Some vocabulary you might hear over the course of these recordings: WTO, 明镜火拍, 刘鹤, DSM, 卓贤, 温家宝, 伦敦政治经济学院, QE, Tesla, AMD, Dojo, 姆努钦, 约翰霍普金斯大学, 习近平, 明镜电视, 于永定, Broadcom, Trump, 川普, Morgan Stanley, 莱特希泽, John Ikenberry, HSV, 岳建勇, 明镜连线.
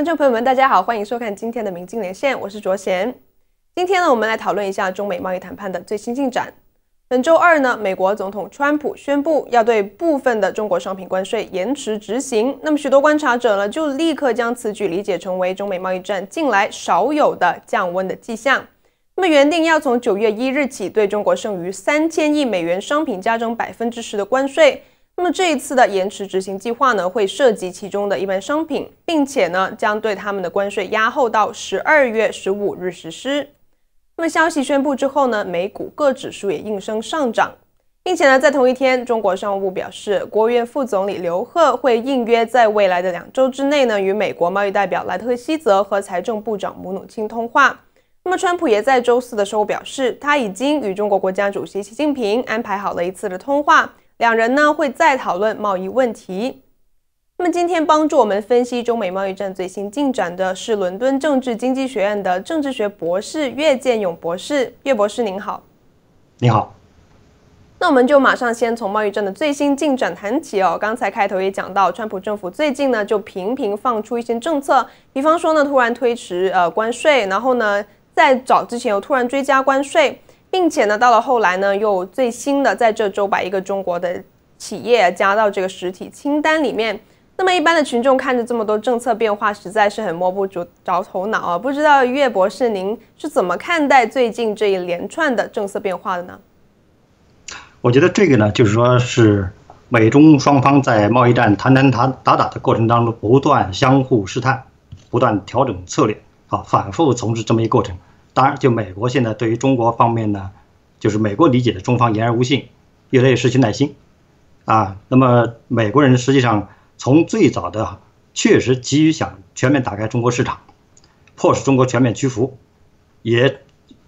观众朋友们，大家好，欢迎收看今天的《明镜连线》，我是卓贤。今天呢，我们来讨论一下中美贸易谈判的最新进展。本周二呢，美国总统川普宣布要对部分的中国商品关税延迟执行，那么许多观察者呢，就立刻将此举理解成为中美贸易战近来少有的降温的迹象。那么原定要从9月1日起对中国剩余3000亿美元商品加征10%的关税。 那么这一次的延迟执行计划呢，会涉及其中的一般商品，并且呢，将对他们的关税压后到12月15日实施。那么消息宣布之后呢，美股各指数也应声上涨，并且呢，在同一天，中国商务部表示，国务院副总理刘鹤会应约在未来的2周之内呢，与美国贸易代表莱特希泽和财政部长姆努钦通话。那么，川普也在周四的时候表示，他已经与中国国家主席习近平安排好了一次的通话。 两人呢会再讨论贸易问题。那么今天帮助我们分析中美贸易战最新进展的是伦敦政治经济学院的政治学博士岳建勇博士。岳博士您好，你好。那我们就马上先从贸易战的最新进展谈起哦。刚才开头也讲到，川普政府最近呢就频频放出一些政策，比方说呢突然推迟关税，然后呢在早之前又突然追加关税。 并且呢，到了后来呢，又最新的在这周把一个中国的企业加到这个实体清单里面。那么一般的群众看着这么多政策变化，实在是很摸不着头脑啊！不知道岳博士您是怎么看待最近这一连串的政策变化的呢？我觉得这个呢，就是说是美中双方在贸易战谈打的过程当中，不断相互试探，不断调整策略啊，反复从事这么一个过程。 当然，就美国现在对于中国方面呢，就是美国理解的中方言而无信，越来越失去耐心，啊，那么美国人实际上从最早的确实急于想全面打开中国市场，迫使中国全面屈服，也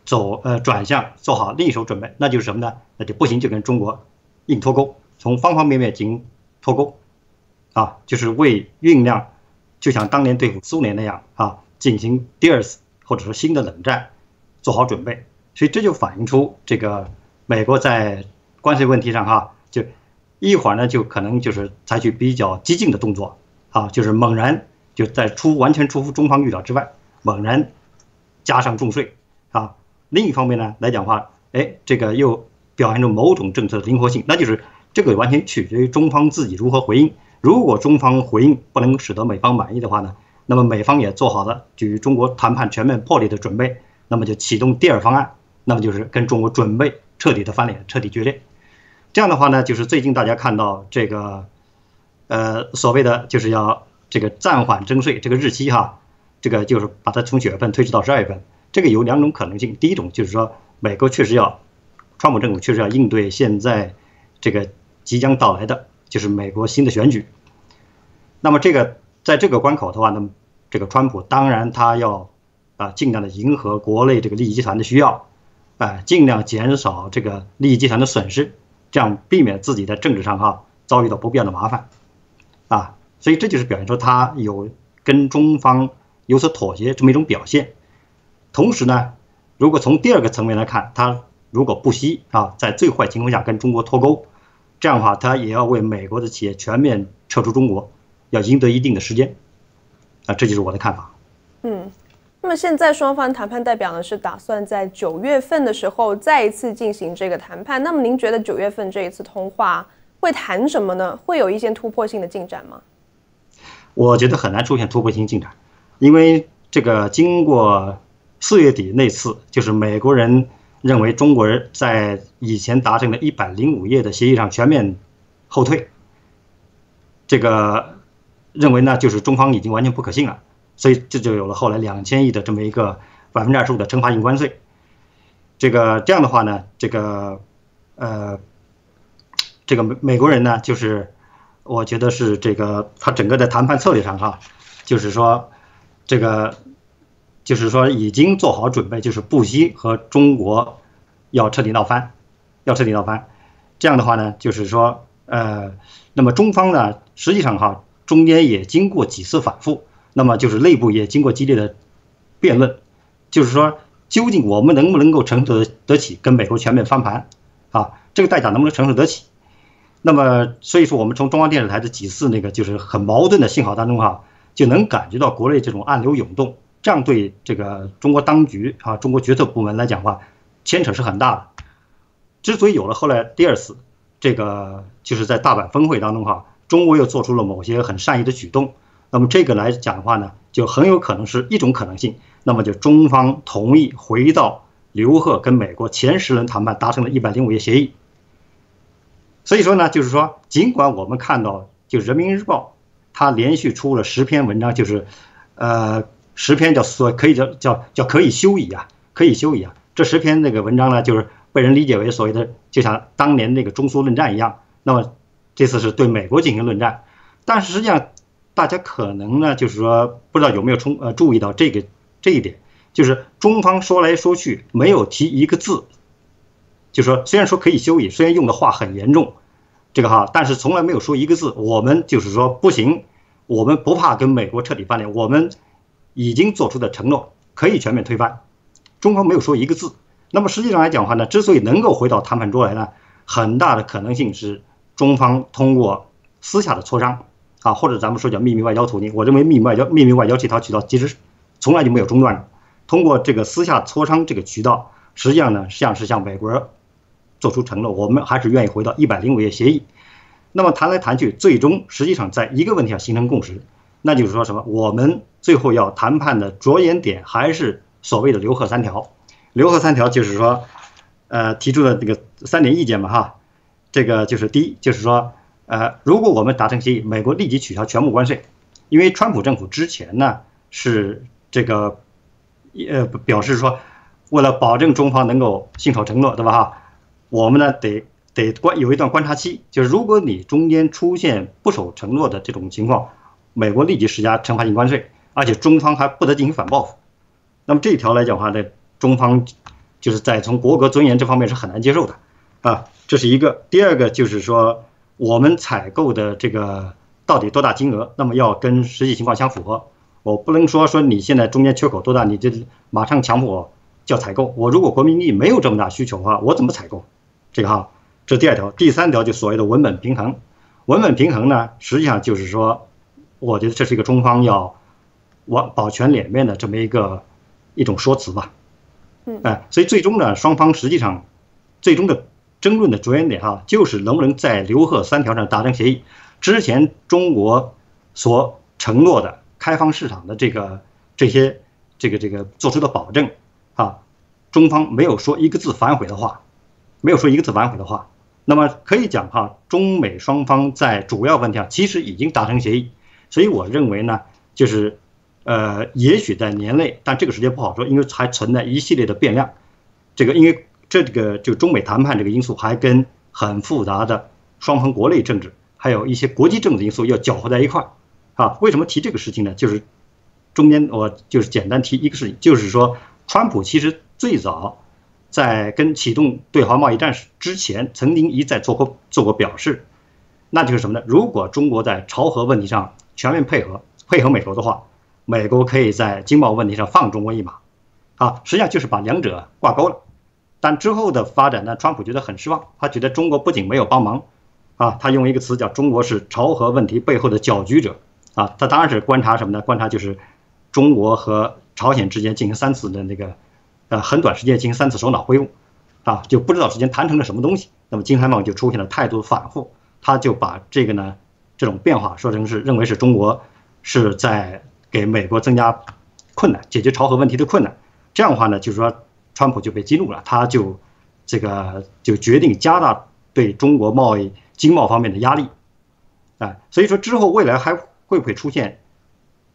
转向做好另一手准备，那就是什么呢？那就不行就跟中国硬脱钩，从方方面面进行脱钩，啊，就是为酝酿，就像当年对付苏联那样啊，进行第二次或者说新的冷战。 做好准备，所以这就反映出这个美国在关税问题上哈，就一会儿呢就可能就是采取比较激进的动作啊，就是猛然就在完全出乎中方预料之外，猛然加上重税啊。另一方面呢来讲的话，哎，这个又表现出某种政策的灵活性，那就是这个完全取决于中方自己如何回应。如果中方回应不能使得美方满意的话呢，那么美方也做好了与中国谈判全面破裂的准备。 那么就启动第二方案，那么就是跟中国准备彻底的翻脸，彻底决裂。这样的话呢，就是最近大家看到这个，所谓的就是要这个暂缓征税这个日期哈，这个就是把它从9月份推迟到12月份。这个有2种可能性，第一种就是说美国确实要，川普政府确实要应对现在这个即将到来的就是美国新的选举。那么这个在这个关口的话，那么这个川普当然他要。 啊，尽量的迎合国内这个利益集团的需要，啊，尽量减少这个利益集团的损失，这样避免自己在政治上哈遭遇到不必要的麻烦，啊，所以这就是表现出他有跟中方有所妥协这么一种表现。同时呢，如果从第2个层面来看，他如果不惜啊，在最坏情况下跟中国脱钩，这样的话他也要为美国的企业全面撤出中国，要赢得一定的时间，啊，这就是我的看法。嗯。 那么现在双方谈判代表呢是打算在9月份的时候再一次进行这个谈判。那么您觉得9月份这一次通话会谈什么呢？会有一些突破性的进展吗？我觉得很难出现突破性进展，因为这个经过4月底那次，就是美国人认为中国人在以前达成的105页的协议上全面后退，这个认为呢就是中方已经完全不可信了。 所以这就有了后来2000亿的这么一个25%的惩罚性关税，这样的话呢，这个美国人呢，就是我觉得是这个他整个的谈判策略上哈，就是说已经做好准备，就是不惜和中国要彻底闹翻，这样的话呢，就是说那么中方呢，实际上哈中间也经过几次反复。 那么就是内部也经过激烈的辩论，就是说究竟我们能不能够承受得起跟美国全面翻盘，啊，这个代价能不能承受得起？那么所以说我们从中央电视台的几次那个就是很矛盾的信号当中哈、啊，就能感觉到国内这种暗流涌动，这样对这个中国当局啊，中国决策部门来讲的话，牵扯是很大的。之所以有了后来第二次，这个就是在大阪峰会当中哈，中国又做出了某些很善意的举动。那么这个来讲的话呢，就很有可能是一种可能性。那么就中方同意回到刘鹤跟美国前10轮谈判达成了105页协议。所以说呢，就是说，尽管我们看到，就《人民日报》，它连续出了10篇文章，就是，10篇叫所可以叫可以休矣啊，可以休矣啊。这10篇那个文章呢，就是被人理解为所谓的就像当年那个中苏论战一样。那么这次是对美国进行论战，但是实际上，大家可能呢，就是说不知道有没有注意到这一点，就是中方说来说去没有提一个字，就说虽然说可以休矣，虽然用的话很严重，这个哈，但是从来没有说一个字。我们就是说不行，我们不怕跟美国彻底翻脸，我们已经做出的承诺可以全面推翻。中方没有说一个字。那么实际上来讲的话呢，之所以能够回到谈判桌来呢，很大的可能性是中方通过私下的磋商。啊，或者咱们说叫秘密外交途径，我认为秘密外交这条渠道其实从来就没有中断过。通过这个私下磋商这个渠道，实际上呢，像是向美国做出承诺，我们还是愿意回到105页协议。那么谈来谈去，最终实际上在一个问题上形成共识，那就是说什么？我们最后要谈判的着眼点还是所谓的刘鹤三条。刘鹤三条就是说，提出的这个3点意见嘛，哈，这个就是第一，就是说。如果我们达成协议，美国立即取消全部关税，因为川普政府之前呢是这个，表示说，为了保证中方能够信守承诺，对吧？哈，我们呢得有一段观察期，就是如果你中间出现不守承诺的这种情况，美国立即施加惩罚性关税，而且中方还不得进行反报复。那么这一条来讲的话呢，中方就是在从国格尊严这方面是很难接受的，啊，这是一个。第二个就是说。我们采购的这个到底多大金额？那么要跟实际情况相符合。我不能说你现在中间缺口多大，你就马上强迫我叫采购。我如果国民经济没有这么大需求的话，我怎么采购？这个哈，这是第二条。第三条就所谓的文本平衡。文本平衡呢，实际上就是说，我觉得这是一个中方要保全脸面的这么一种说辞吧。所以最终呢，双方实际上最终的。争论的着眼点哈，就是能不能在刘鹤三条上达成协议。之前中国所承诺的开放市场的这些做出的保证啊，中方没有说一个字反悔的话，没有说一个字反悔的话。那么可以讲哈，中美双方在主要问题上其实已经达成协议。所以我认为呢，就是也许在年内，但这个时间不好说，因为还存在一系列的变量。这个因为。这个就中美谈判这个因素还跟很复杂的双方国内政治，还有一些国际政治因素要搅和在一块儿啊。为什么提这个事情呢？就是中间我就是简单提一个事情，就是说川普其实最早在跟启动对华贸易战之前，曾经一再做过表示，那就是什么呢？如果中国在朝核问题上全面配合美国的话，美国可以在经贸问题上放中国一马啊。实际上就是把两者挂钩了。但之后的发展呢，川普觉得很失望，他觉得中国不仅没有帮忙，啊，他用一个词叫“中国是朝核问题背后的搅局者”，啊，他当然是观察什么呢？观察就是中国和朝鲜之间进行3次的那个，很短时间进行3次首脑会晤，啊，就不知道之间谈成了什么东西。那么金三茂就出现了态度反复，他就把这个呢这种变化说成是认为是中国是在给美国增加困难，解决朝核问题的困难。这样的话呢，就是说。川普就被激怒了，他就这个就决定加大对中国贸易经贸方面的压力，啊，所以说之后未来还会不会出现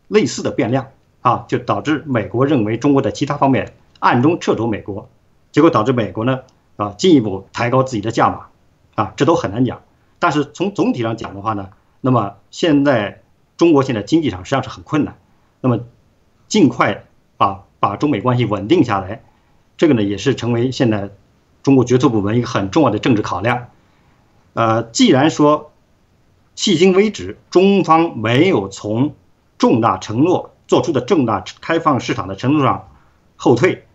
类似的变量啊？就导致美国认为中国在其他方面暗中掣肘美国，结果导致美国呢啊进一步抬高自己的价码，啊，这都很难讲。但是从总体上讲的话呢，那么现在中国现在经济上实际上是很困难，那么尽快把中美关系稳定下来。这个呢，也是成为现在中国决策部门一个很重要的政治考量。既然说，迄今为止中方没有从重大承诺做出的重大开放市场的承诺上后退，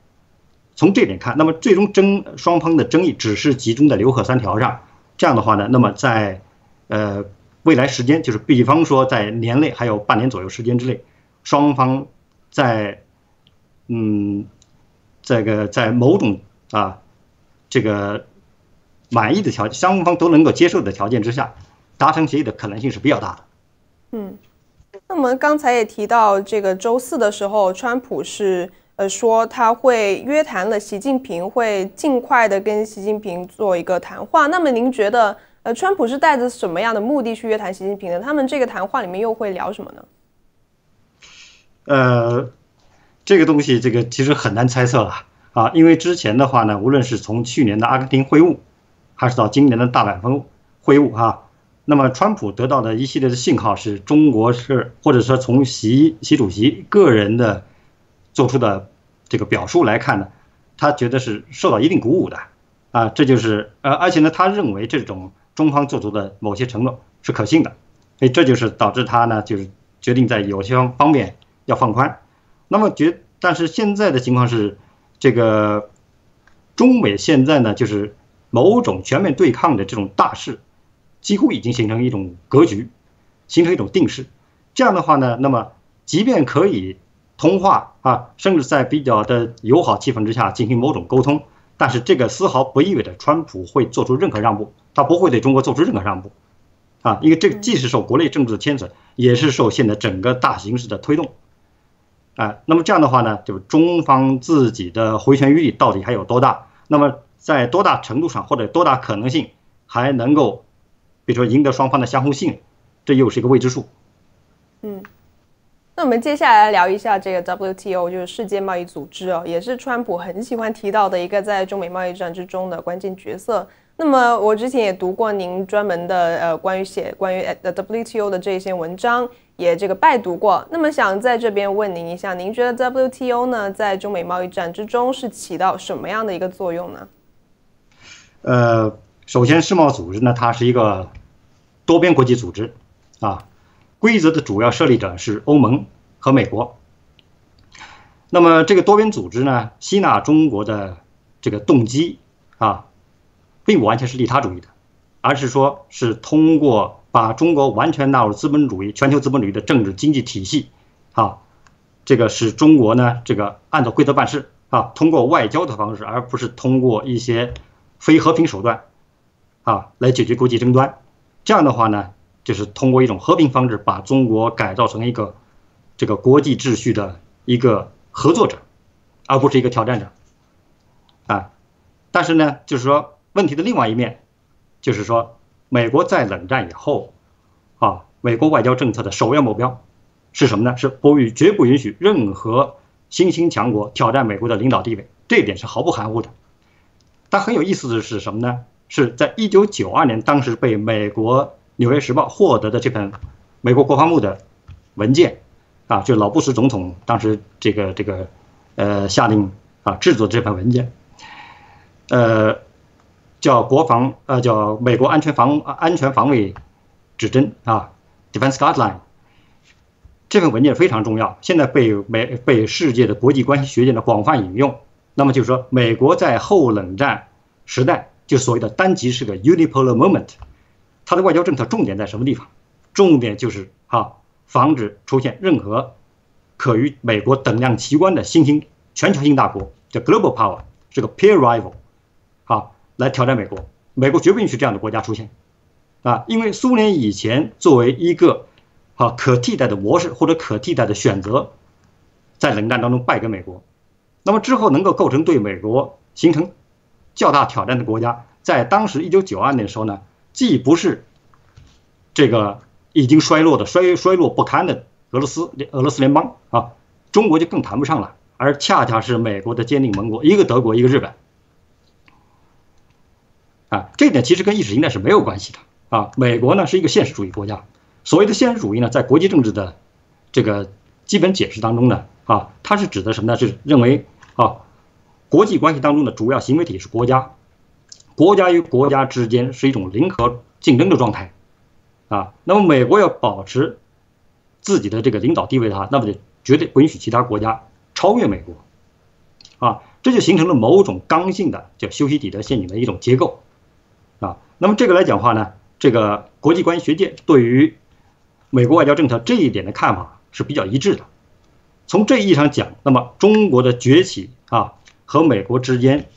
从这点看，那么最终双方的争议只是集中在刘鹤三条上。这样的话呢，那么在未来时间就是比方说在年内还有半年左右时间之内，双方在在某种满意的条件，双方都能够接受的条件之下，达成协议的可能性是比较大的。嗯，那么刚才也提到，这个周四的时候，川普是说他会约谈了习近平，会尽快的跟习近平做一个谈话。那么您觉得，川普是带着什么样的目的去约谈习近平的？他们这个谈话里面又会聊什么呢？这个东西，这个其实很难猜测了啊，因为之前的话呢，无论是从去年的阿根廷会晤，还是到今年的大阪会晤啊，那么川普得到的一系列的信号是中国是，或者说从习主席个人的做出的这个表述来看呢，他觉得是受到一定鼓舞的啊，这就是而且呢，他认为这种中方做出的某些承诺是可信的，所以这就是导致他呢就是决定在有些方面要放宽。那么但是现在的情况是，这个中美现在呢就是某种全面对抗的这种大势，几乎已经形成一种格局，形成一种定势。这样的话呢，那么即便可以通话啊，甚至在比较的友好气氛之下进行某种沟通，但是这个丝毫不意味着川普会做出任何让步，他不会对中国做出任何让步啊，因为这个既是受国内政治的牵扯，也是受现在整个大形势的推动啊。那么这样的话呢，就是中方自己的回旋余地到底还有多大？那么在多大程度上，或者多大可能性还能够？比如说赢得双方的相互信任，这又是一个未知数。嗯，那我们接下来聊一下这个 WTO， 就是世界贸易组织哦，也是川普很喜欢提到的一个在中美贸易战之中的关键角色。那么我之前也读过您专门的关于 WTO 的这些文章，也这个拜读过。那么想在这边问您一下，您觉得 WTO 呢在中美贸易战之中是起到什么样的一个作用呢？首先，世贸组织呢，它是一个多边国际组织，啊，规则的主要设立者是欧盟和美国。那么这个多边组织呢，吸纳中国的这个动机啊，并不完全是利他主义的，而是说是通过把中国完全纳入资本主义、全球资本主义的政治经济体系，啊，这个使中国呢这个按照规则办事啊，通过外交的方式，而不是通过一些非和平手段。啊，来解决国际争端，这样的话呢，就是通过一种和平方式，把中国改造成一个这个国际秩序的一个合作者，而不是一个挑战者。啊，但是呢，就是说问题的另外一面，就是说美国在冷战以后，啊，美国外交政策的首要目标是什么呢？是绝不允许任何新兴强国挑战美国的领导地位，这一点是毫不含糊的。但很有意思的是什么呢？是在1992年，当时被美国《纽约时报》获得的这份美国国防部的文件，啊，就老布什总统当时这个下令啊制作这份文件，叫叫美国安全防卫指针啊 ，Defense Guideline。这份文件非常重要，现在被世界的国际关系学界的广泛引用。那么就是说，美国在后冷战时代。就所谓的单极是个 unipolar moment， 它的外交政策重点在什么地方？重点就是防止出现任何可与美国等量齐观的新兴全球性大国，叫 global power， 是个 peer rival， 来挑战美国。美国绝不允许这样的国家出现啊！因为苏联以前作为一个可替代的模式或者可替代的选择，在冷战当中败给美国，那么之后能够构成对美国形成较大挑战的国家，在当时1992年的时候呢，既不是这个已经衰落不堪的俄罗斯联邦啊，中国就更谈不上了，而恰恰是美国的坚定盟国，一个德国，一个日本啊，这点其实跟意识形态是没有关系的啊。美国呢是一个现实主义国家，所谓的现实主义呢，在国际政治的这个基本解释当中呢，啊，它是指的什么呢？是认为啊。国际关系当中的主要行为体是国家，国家与国家之间是一种零和竞争的状态，啊，那么美国要保持自己的这个领导地位的话，那么就绝对不允许其他国家超越美国，啊，这就形成了某种刚性的叫修昔底德陷阱的一种结构，啊，那么这个来讲的话呢，这个国际关系学界对于美国外交政策这一点的看法是比较一致的。从这意义上讲，那么中国的崛起啊和美国之间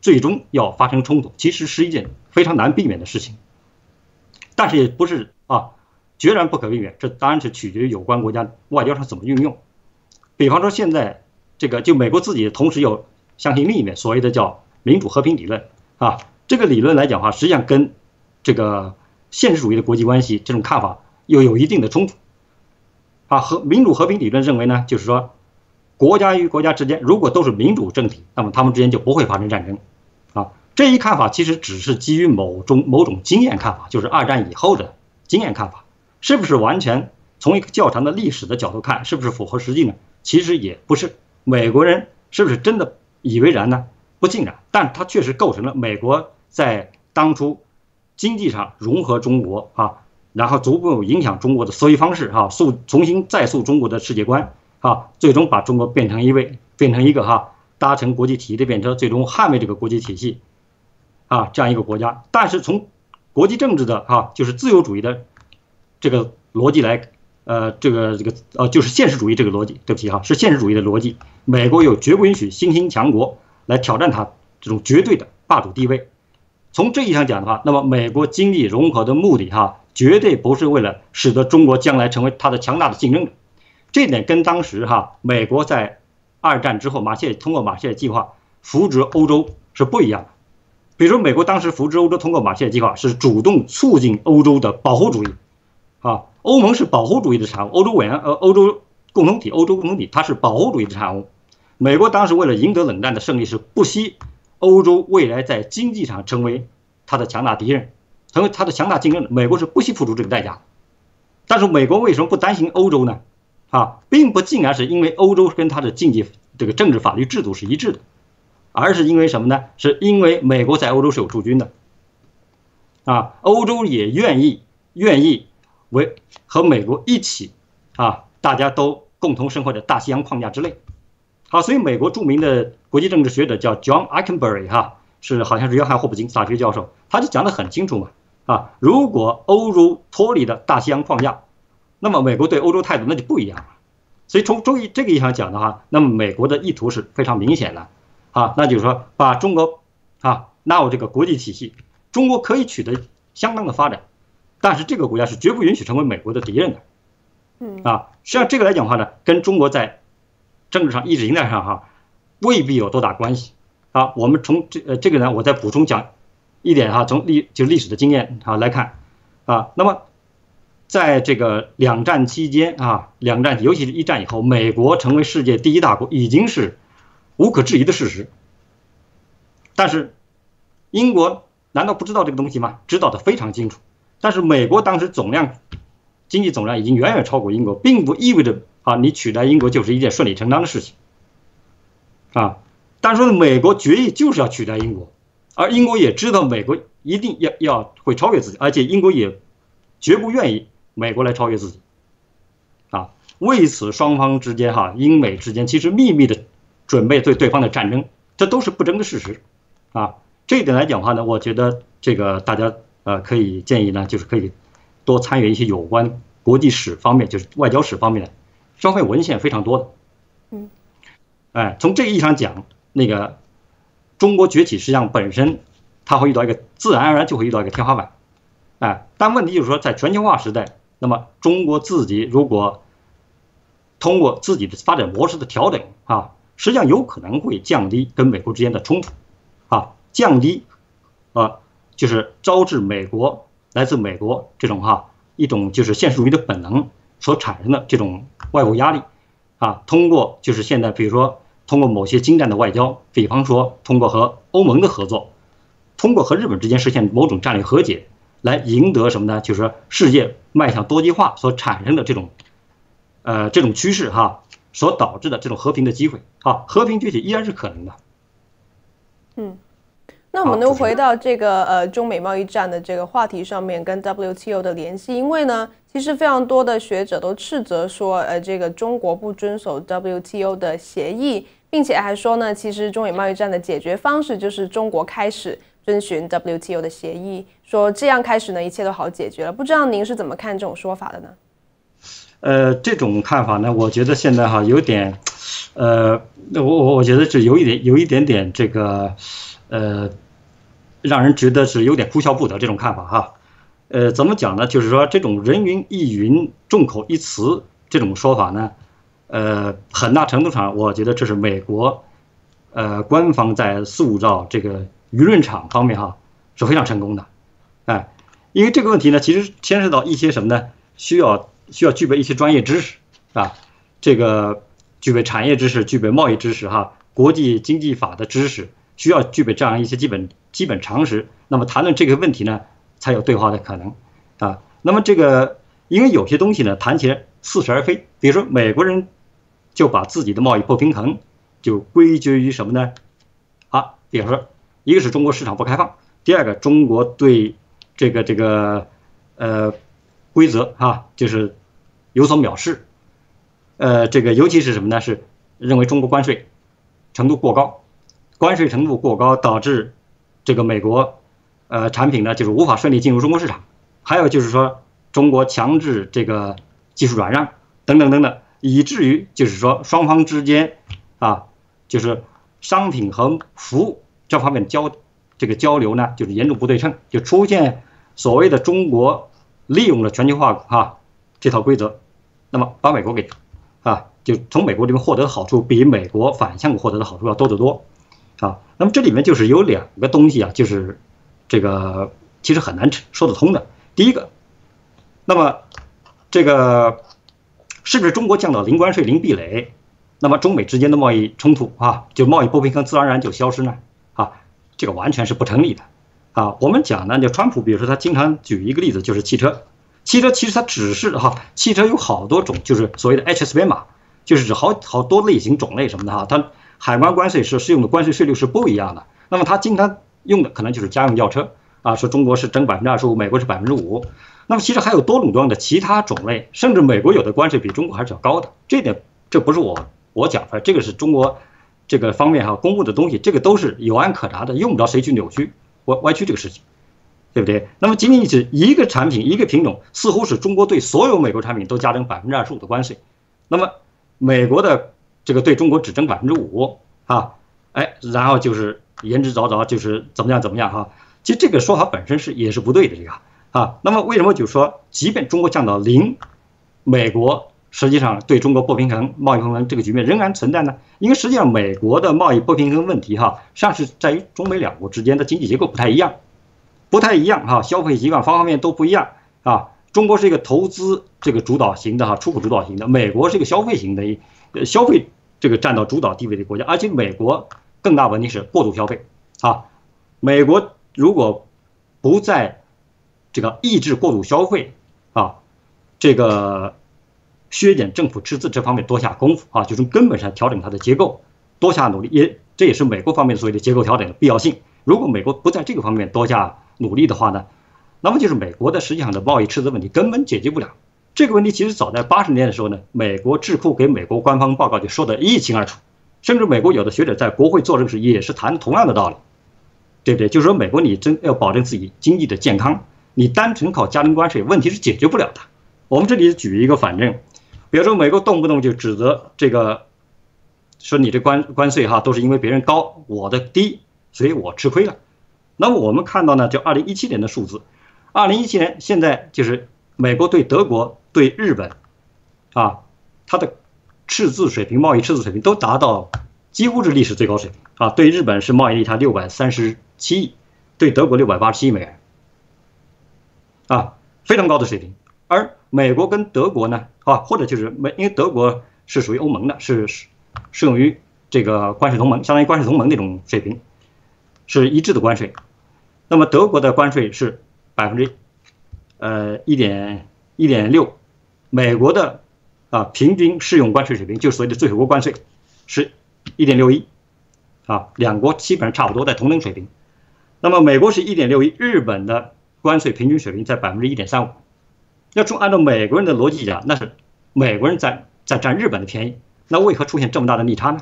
最终要发生冲突，其实是一件非常难避免的事情。但是也不是啊决然不可避免，这当然是取决于有关国家外交上怎么运用。比方说现在这个就美国自己同时又相信另一面所谓的叫民主和平理论啊，这个理论来讲的话，实际上跟这个现实主义的国际关系这种看法又有一定的冲突啊。和民主和平理论认为呢，就是说国家与国家之间如果都是民主政体，那么他们之间就不会发生战争啊。这一看法其实只是基于某种经验看法，就是二战以后的经验看法，是不是完全从一个较长的历史的角度看，是不是符合实际呢？其实也不是。美国人是不是真的以为然呢？不尽然，但它确实构成了美国在当初经济上融合中国啊，然后逐步影响中国的思维方式啊，重新再塑中国的世界观啊，最终把中国变成一个搭乘国际体系的便车，最终捍卫这个国际体系啊这样一个国家。但是从国际政治的就是自由主义的这个逻辑来，就是现实主义这个逻辑，对不起是现实主义的逻辑，美国有绝不允许新兴强国来挑战它这种绝对的霸主地位。从这意义上讲的话，那么美国经济融合的目的绝对不是为了使得中国将来成为它的强大的竞争者。这点跟当时美国在二战之后通过马歇尔计划扶植欧洲是不一样的。比如说美国当时扶植欧洲通过马歇尔计划是主动促进欧洲的保护主义啊，欧盟是保护主义的产物，欧洲共同体它是保护主义的产物。美国当时为了赢得冷战的胜利，是不惜欧洲未来在经济上成为它的强大敌人，成为它的强大竞争者，美国是不惜付出这个代价。但是美国为什么不担心欧洲呢？并不尽然是因为欧洲跟它的经济这个政治法律制度是一致的，而是因为什么呢？是因为美国在欧洲是有驻军的啊，欧洲也愿意和美国一起大家都共同生活在大西洋框架之内。所以美国著名的国际政治学者叫 John Ikenberry 好像是约翰霍普金斯大学教授，他就讲得很清楚嘛如果欧洲脱离了大西洋框架，那么美国对欧洲态度那就不一样了。所以从这个意义上讲的话，那么美国的意图是非常明显的那就是说把中国纳入这个国际体系，中国可以取得相当的发展，但是这个国家是绝不允许成为美国的敌人的。实际上这个来讲的话呢，跟中国在政治上意识形态上未必有多大关系我们从这个呢，我再补充讲一点从历史的经验来看那么在这个两战期间两战尤其是一战以后，美国成为世界第一大国已经是无可置疑的事实。但是英国难道不知道这个东西吗？知道的非常清楚。但是美国当时经济总量已经远远超过英国，并不意味着你取代英国就是一件顺理成章的事情但是美国决议就是要取代英国，而英国也知道美国一定要会超越自己，而且英国也绝不愿意美国来超越自己为此双方之间英美之间其实秘密的准备对对方的战争，这都是不争的事实这一点来讲的话呢，我觉得这个大家可以建议呢，就是可以多参与一些有关国际史方面，就是外交史方面的相关文献非常多的。从这个意义上讲，那个中国崛起实际上本身它会遇到一个自然而然就会遇到一个天花板。但问题就是说，在全球化时代，那么中国自己如果通过自己的发展模式的调整实际上有可能会降低跟美国之间的冲突降低就是招致来自美国这种一种就是现实主义的本能所产生的这种外部压力通过就是现在比如说通过某些精湛的外交，比方说通过和欧盟的合作，通过和日本之间实现某种战略和解，来赢得什么呢？就是世界迈向多极化所产生的这种趋势所导致的这种和平的机会和平崛起依然是可能的。那我们能回到这个中美贸易战的这个话题上面，跟 WTO 的联系，因为呢，其实非常多的学者都斥责说，这个中国不遵守 WTO 的协议，并且还说呢，其实中美贸易战的解决方式就是中国开始遵循 WTO 的协议，说这样开始呢，一切都好解决了。不知道您是怎么看这种说法的呢？这种看法呢，我觉得现在哈有点，我觉得是有一点点这个，让人觉得是有点哭笑不得这种看法哈。怎么讲呢？就是说这种人云亦云、众口一词这种说法呢，很大程度上我觉得这是美国，官方在塑造这个舆论场方面哈是非常成功的，哎，因为这个问题呢，其实牵涉到一些什么呢？需要具备一些专业知识啊，这个具备产业知识、具备贸易知识哈，国际经济法的知识，需要具备这样一些基本常识。那么谈论这个问题呢，才有对话的可能啊。那么这个因为有些东西呢，谈起来似是而非，比如说美国人就把自己的贸易不平衡就归结于什么呢？啊，比如说。一个是中国市场不开放，第二个中国对这个规则哈就是有所藐视，这个尤其是什么呢？是认为中国关税程度过高，导致这个美国产品呢就是无法顺利进入中国市场，还有就是说中国强制这个技术转让等等等等，以至于就是说双方之间啊就是商品和服务。这方面交流呢，就是严重不对称，就出现所谓的中国利用了全球化啊这套规则，那么把美国给啊就从美国这边获得的好处比美国反向获得的好处要多得多啊。那么这里面就是有两个东西啊，就是这个其实很难说得通的。第一个，那么这个是不是中国降到零关税、零壁垒，那么中美之间的贸易冲突啊，就贸易不平衡自然而然就消失呢？这个完全是不成立的，啊，我们讲呢，就川普，比如说他经常举一个例子，就是汽车其实它只是哈，汽车有好多种，就是所谓的 HSV 码，就是指好多类型种类什么的哈，它海关关税是适用的关税税率是不一样的。那么他经常用的可能就是家用轿车啊，说中国是征25%，美国是5%。那么其实还有多种多样的其他种类，甚至美国有的关税比中国还是要高的。这点这不是我讲出来，这个是中国。这个方面哈，公布的东西，这个都是有案可查的，用不着谁去扭曲、歪曲这个事情，对不对？那么仅仅是一个产品、一个品种，似乎是中国对所有美国产品都加征25%的关税，那么美国的这个对中国只征5%啊，哎，然后就是言之凿凿，就是怎么样哈、啊。其实这个说法本身也是不对的，这个啊。那么为什么就说，即便中国降到零，美国？实际上，对中国不平衡、贸易不平衡这个局面仍然存在呢，因为实际上美国的贸易不平衡问题哈，实际上是在于中美两国之间的经济结构不太一样哈，消费习惯方方面面都不一样啊。中国是一个投资这个主导型的哈，出口主导型的；美国是一个消费型的，消费这个占到主导地位的国家，而且美国更大问题是过度消费啊。美国如果不在这个抑制过度消费啊，这个。削减政府赤字这方面多下功夫啊，就从根本上调整它的结构，多下努力，这也是美国方面所谓的结构调整的必要性。如果美国不在这个方面多下努力的话呢，那么就是美国的实际上的贸易赤字问题根本解决不了。这个问题其实早在80年代的时候呢，美国智库给美国官方报告就说得一清二楚，甚至美国有的学者在国会作证时也是谈同样的道理，对不对？就是说美国你真要保证自己经济的健康，你单纯靠加征关税问题是解决不了的。我们这里举一个反证。比如说，美国动不动就指责这个，说你这关税哈都是因为别人高，我的低，所以我吃亏了。那么我们看到呢，就2017年的数字，2017年现在就是美国对德国、对日本，啊，它的赤字水平、贸易赤字水平都达到几乎是历史最高水平啊。对日本是贸易逆差637亿，对德国687亿美元，啊，非常高的水平。而美国跟德国呢，啊，或者就是因为德国是属于欧盟的，是适用于这个关税同盟，相当于关税同盟那种水平，是一致的关税。那么德国的关税是1.6%，美国的啊平均适用关税水平，就是所谓的最惠国关税，是1.61%，啊，两国基本上差不多在同等水平。那么美国是1.61%，日本的关税平均水平在1.35%。要按照美国人的逻辑讲，那是美国人在占日本的便宜，那为何出现这么大的逆差呢？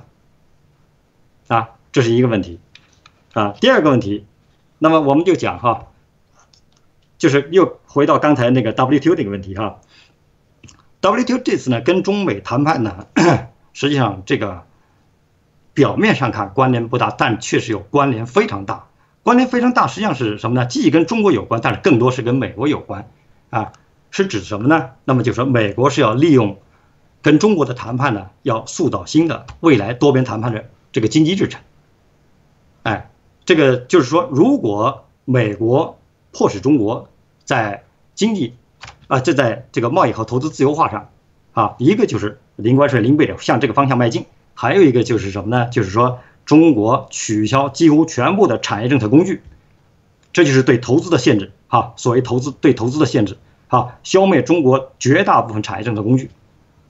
啊，这是一个问题，啊，第二个问题，那么我们就讲哈，就是又回到刚才那个 WTO 这个问题哈。WTO 这次呢跟中美谈判呢，实际上这个表面上看关联不大，但确实有关联非常大。关联非常大，实际上是什么呢？既跟中国有关，但是更多是跟美国有关啊。是指什么呢？那么就说美国是要利用跟中国的谈判呢，要塑造新的未来多边谈判的这个经济制程。哎，这个就是说，如果美国迫使中国在经济这在这个贸易和投资自由化上啊，一个就是零关税、零壁垒向这个方向迈进，还有一个就是什么呢？就是说中国取消几乎全部的产业政策工具，这就是对投资的限制啊，所谓投资对投资的限制。啊，消灭中国绝大部分产业政策工具，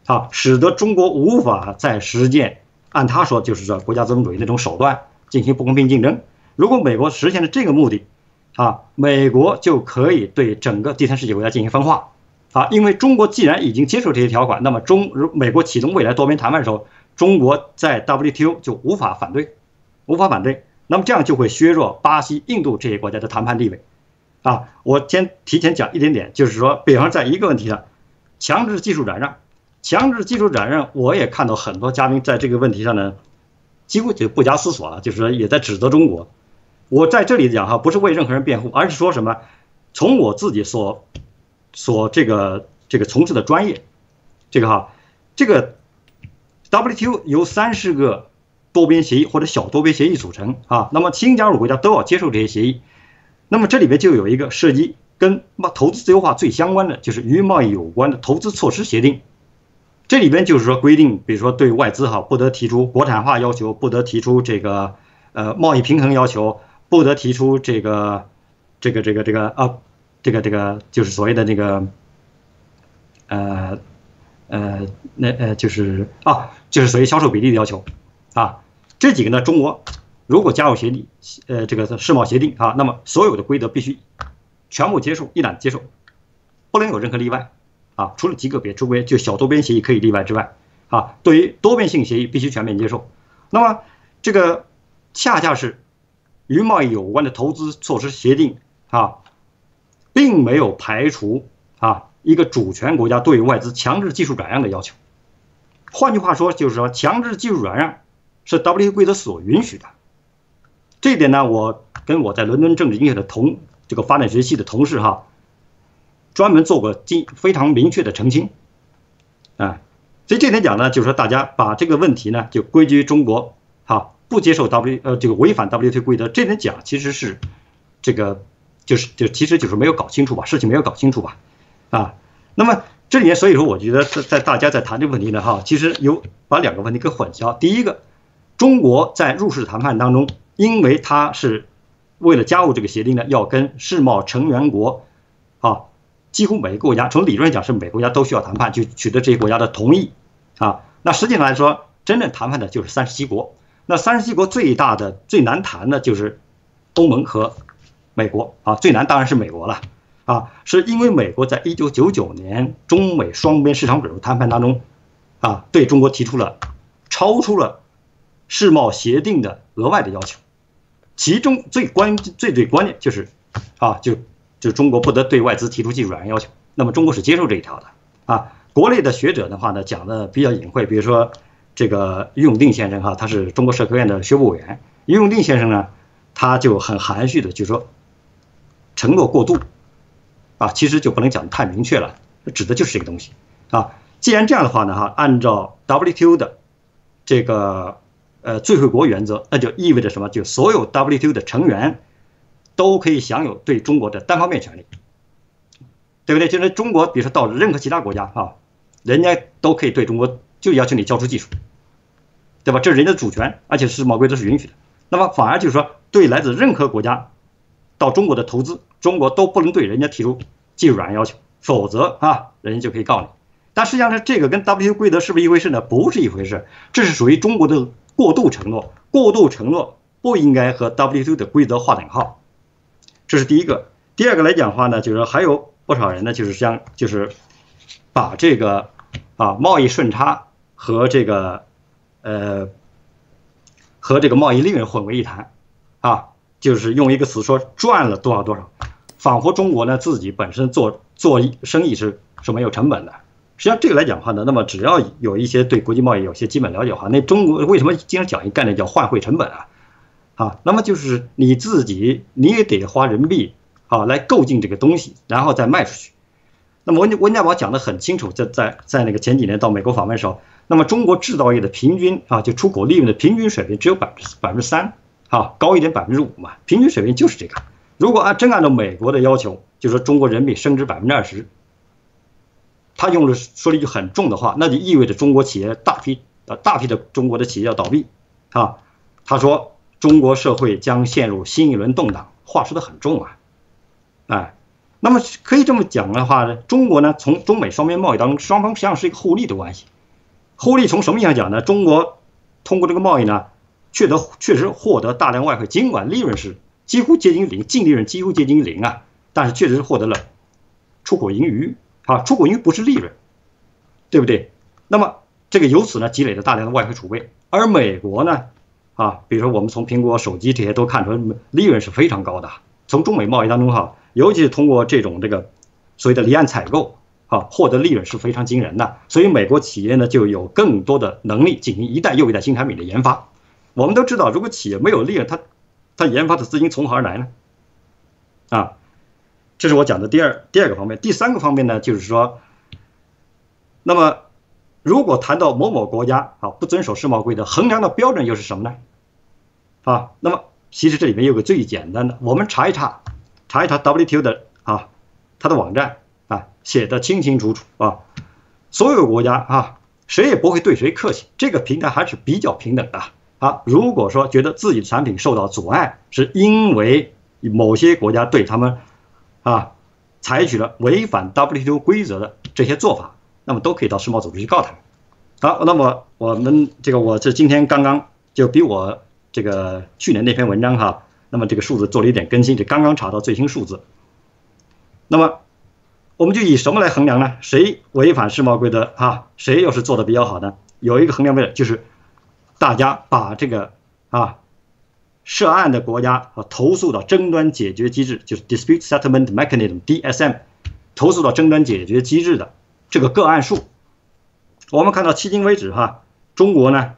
啊，使得中国无法在实践按他说就是说国家资本主义那种手段进行不公平竞争。如果美国实现了这个目的，啊，美国就可以对整个第三世界国家进行分化，啊，因为中国既然已经接受这些条款，那么美国启动未来多边谈判的时候，中国在 WTO 就无法反对，那么这样就会削弱巴西、印度这些国家的谈判地位。啊，我先提前讲一点点，就是说，比方在一个问题上，强制技术转让，我也看到很多嘉宾在这个问题上呢，几乎就不加思索了，就是说也在指责中国。我在这里讲哈，不是为任何人辩护，而是说什么，从我自己所这个从事的专业，这个哈，这个 WTO 由30个多边协议或者小多边协议组成啊，那么新加入国家都要接受这些协议。那么这里面就有一个涉及跟投资自由化最相关的，就是与贸易有关的投资措施协定。这里边就是说规定，比如说对外资哈不得提出国产化要求，不得提出这个贸易平衡要求，不得提出这个就是所谓的那个就是所谓销售比例的要求啊。这几个呢，中国如果加入协定，这个世贸协定啊，那么所有的规则必须全部接受，一揽接受，不能有任何例外啊，除了极个别周边就小多边协议可以例外之外啊，对于多边性协议必须全面接受。那么这个恰恰是与贸易有关的投资措施协定啊，并没有排除啊一个主权国家对外资强制技术转让的要求。换句话说，就是说强制技术转让是 WTO 规则所允许的。这一点呢，我跟我在伦敦政治经济学的这个发展学系的同事哈，专门做过非常明确的澄清，啊，所以这点讲呢，就是说大家把这个问题呢就归结于中国哈不接受这个违反 WTO 规则，这点讲其实是这个其实就是没有搞清楚吧，事情没有搞清楚吧，啊，那么这里面所以说我觉得在大家在谈这个问题呢哈，其实有把两个问题给混淆。第一个，中国在入世谈判当中，因为它是为了加入这个协定呢，要跟世贸成员国啊，几乎每个国家从理论讲是每个国家都需要谈判，就取得这些国家的同意啊。那实际上来说，真正谈判的就是37国。那37国最大的最难谈的就是欧盟和美国啊，最难当然是美国了啊，是因为美国在1999年中美双边市场准入谈判当中啊，对中国提出了超出了世贸协定的额外的要求。其中最关键就是，啊，就中国不得对外资提出技术转让要求。那么中国是接受这一条的啊。国内的学者的话呢，讲的比较隐晦，比如说这个于永定先生哈，他是中国社科院的学部委员。于永定先生呢，他就很含蓄的就说，承诺过度，啊，其实就不能讲太明确了，指的就是这个东西啊。既然这样的话呢哈，按照 WTO 的这个最惠国原则，那就意味着什么？就所有 WTO 的成员都可以享有对中国的单方面权利，对不对？就是中国，比如说到任何其他国家啊，人家都可以对中国就要求你交出技术，对吧？这是人家的主权，而且世贸规则是允许的。那么反而就是说，对来自任何国家到中国的投资，中国都不能对人家提出技术转让要求，否则啊，人家就可以告你。但实际上呢，这个跟 WTO 规则是不是一回事呢？不是一回事，这是属于中国的过度承诺不应该和 WTO 的规则划等号，这是第一个。第二个来讲的话呢，就是还有不少人呢，就是把这个啊贸易顺差和这个贸易利润混为一谈啊。就是用一个词说赚了多少多少。仿佛中国呢自己本身做生意是没有成本的。实际上这个来讲的话呢，那么只要有一些对国际贸易有些基本了解的话，那中国为什么经常讲一个概念叫换汇成本啊？啊，那么就是你自己你也得花人民币啊来购进这个东西，然后再卖出去。那么温家宝讲得很清楚，在那个前几年到美国访问的时候，那么中国制造业的平均啊，就出口利润的平均水平只有3%啊，高一点5%嘛，平均水平就是这个。如果真按照美国的要求，就说中国人民币升值20%，他用了说了一句很重的话，那就意味着中国企业大批的中国的企业要倒闭啊。他说中国社会将陷入新一轮动荡，话说得很重啊，哎。那么可以这么讲的话呢，中国呢从中美双边贸易当中，双方实际上是一个互利的关系。互利从什么意义上讲呢？中国通过这个贸易呢，确实获得大量外汇，尽管利润是几乎接近零，净利润几乎接近零啊，但是确实获得了出口盈余啊，出口盈余不是利润，对不对？那么这个由此呢积累了大量的外汇储备，而美国呢，啊，比如说我们从苹果手机这些都看出来，利润是非常高的。从中美贸易当中哈，尤其是通过这种这个所谓的离岸采购啊，获得利润是非常惊人的。所以美国企业呢就有更多的能力进行一代又一代新产品的研发。我们都知道，如果企业没有利润，它研发的资金从何而来呢？啊，这是我讲的第二个方面。第三个方面呢，就是说，那么如果谈到某某国家啊不遵守世贸规则，衡量的标准又是什么呢？啊，那么其实这里面有个最简单的，我们查一查 WTO 的啊，它的网站啊写的清清楚楚啊，所有国家啊谁也不会对谁客气，这个平台还是比较平等的啊。如果说觉得自己的产品受到阻碍，是因为某些国家对他们啊采取了违反 WTO 规则的这些做法，那么都可以到世贸组织去告他们。好，那么我们这个我这今天刚刚就比我这个去年那篇文章哈，那么这个数字做了一点更新，这刚刚查到最新数字。那么我们就以什么来衡量呢？谁违反世贸规则啊？谁又是做的比较好呢？有一个衡量标准，就是大家把这个啊涉案的国家啊投诉到争端解决机制，就是 dispute settlement mechanism (DSM) 投诉到争端解决机制的这个个案数。我们看到迄今为止哈，中国呢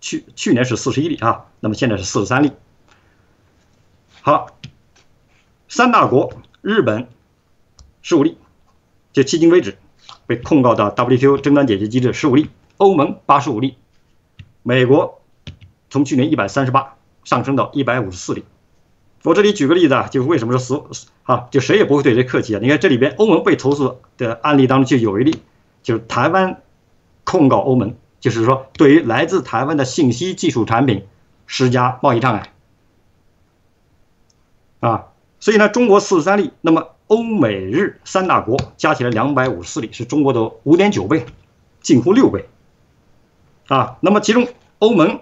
去年是41例啊，那么现在是43例。好，三大国日本15例，就迄今为止被控告到 WTO 争端解决机制15例，欧盟85例，美国从去年138上升到154例。我这里举个例子啊，就是为什么说就谁也不会对谁客气啊。你看这里边欧盟被投诉的案例当中就有一例，就是台湾控告欧盟。就是说，对于来自台湾的信息技术产品施加贸易障碍，啊，所以呢，中国43例，那么欧美日三大国加起来254例，是中国的5.9倍，近乎6倍，啊，那么其中欧盟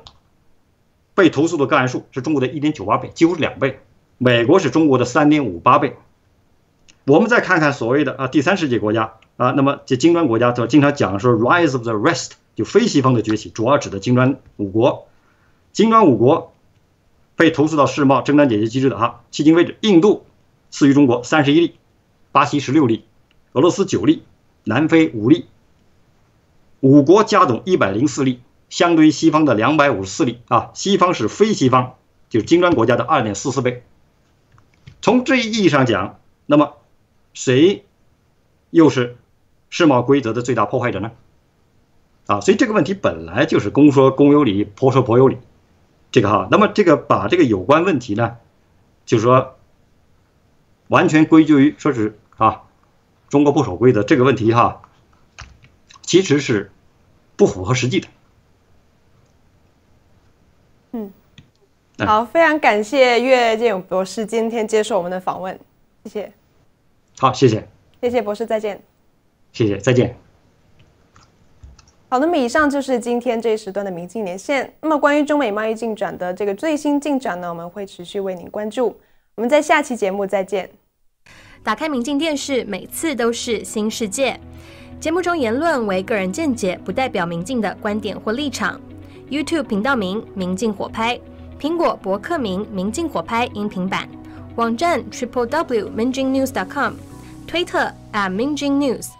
被投诉的个案数是中国的1.98倍，几乎是2倍，美国是中国的3.58倍。我们再看看所谓的啊第三世界国家啊，那么这金砖国家就经常讲说 rise of the rest。就非西方的崛起，主要指的金砖五国。金砖五国被投诉到世贸争端解决机制的哈，迄今为止，印度次于中国31例，巴西16例，俄罗斯9例，南非5例，五国加总104例，相对于西方的254例啊，西方是非西方，就是金砖国家的2.44倍。从这一意义上讲，那么谁又是世贸规则的最大破坏者呢？啊，所以这个问题本来就是公说公有理，婆说婆有理，这个哈。那么这个把这个有关问题呢，就是说完全归咎于说是啊中国不守规则这个问题哈，其实是不符合实际的。嗯，好，非常感谢岳建勇博士今天接受我们的访问，谢谢。好，谢谢。谢谢博士，再见。谢谢，再见。好，那么以上就是今天这一时段的《明镜连线》。那么关于中美贸易进展的这个最新进展呢，我们会持续为您关注。我们在下期节目再见。打开明镜电视，每次都是新世界。节目中言论为个人见解，不代表明镜的观点或立场。YouTube 频道名：明镜火拍。苹果博客明明镜火拍音频版，网站 www.minjingnews.com， 推特@minjingnews。